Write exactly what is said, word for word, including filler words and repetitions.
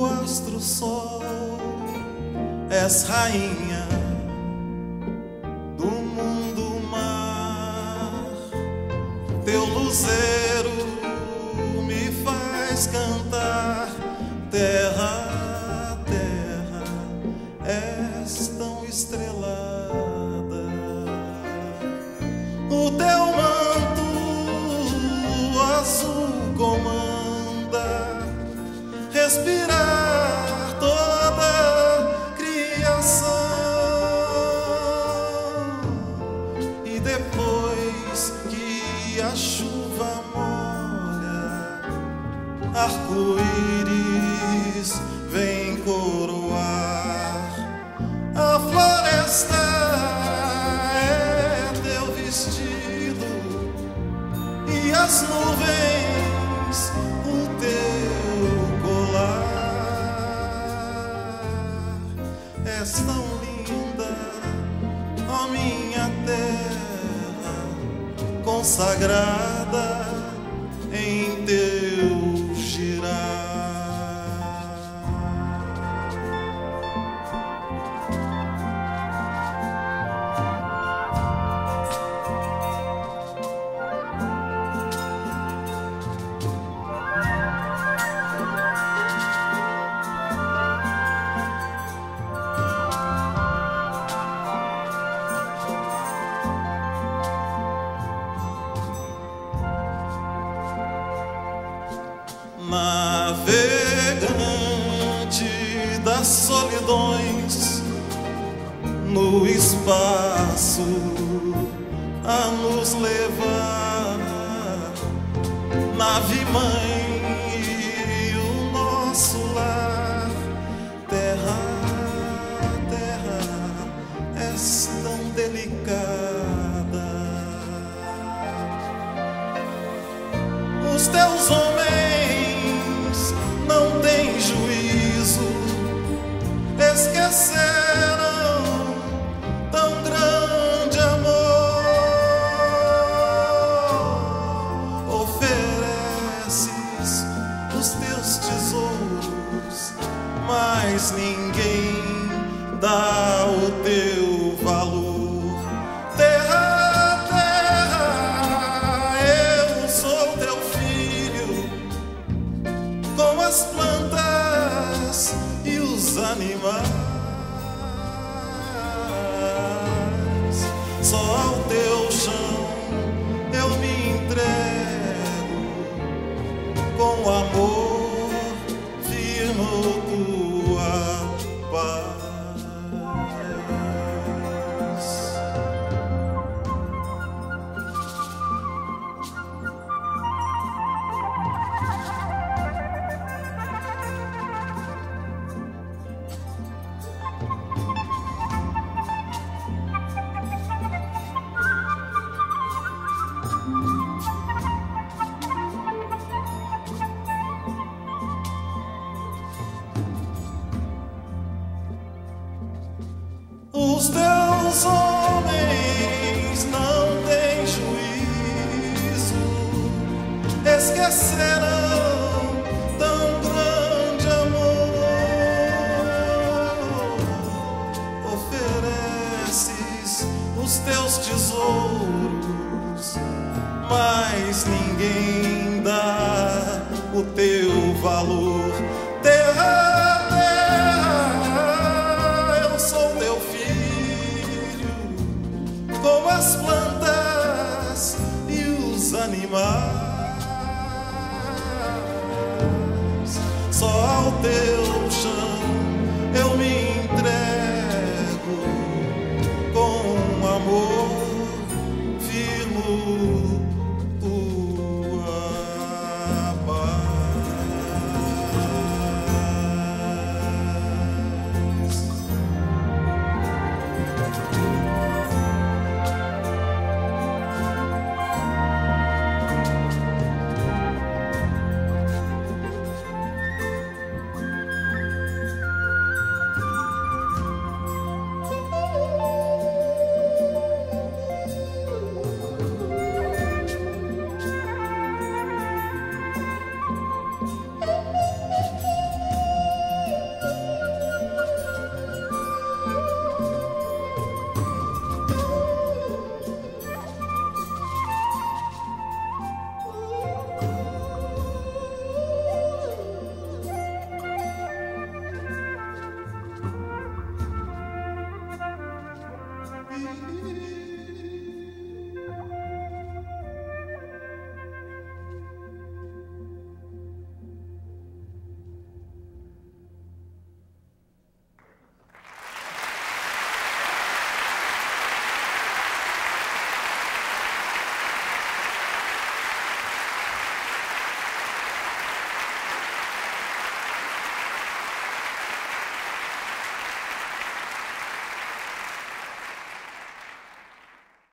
do astro sol, és rainha do mundo mar. Teu luzeiro me faz cantar. Terra, terra, és tão estrelada. O teu manto azul comanda respirar toda a criação. E depois que a chuva molha, arco-íris vem coroar a floresta. É teu vestido e as nuvens o teu colar. És tão linda, ó minha terra, consagrada em teu girar. Navegante das solidões, no espaço a nos levar, nave-mãe e o nosso lar. Terra, terra, és tão delicada. Os teus homens não tem juízo, esqueceram tão grande amor. Ofereces os teus tesouros, mas ninguém dá o teu valor. Terra, terra, eu sou teu filho, com as plantas e os animais. Só ao teu chão eu me entrego, com amor firmo tua paz. Os teus homens não têm juízo, esquecerão tão grande amor. Ofereces os teus tesouros, mas ninguém dá o teu valor.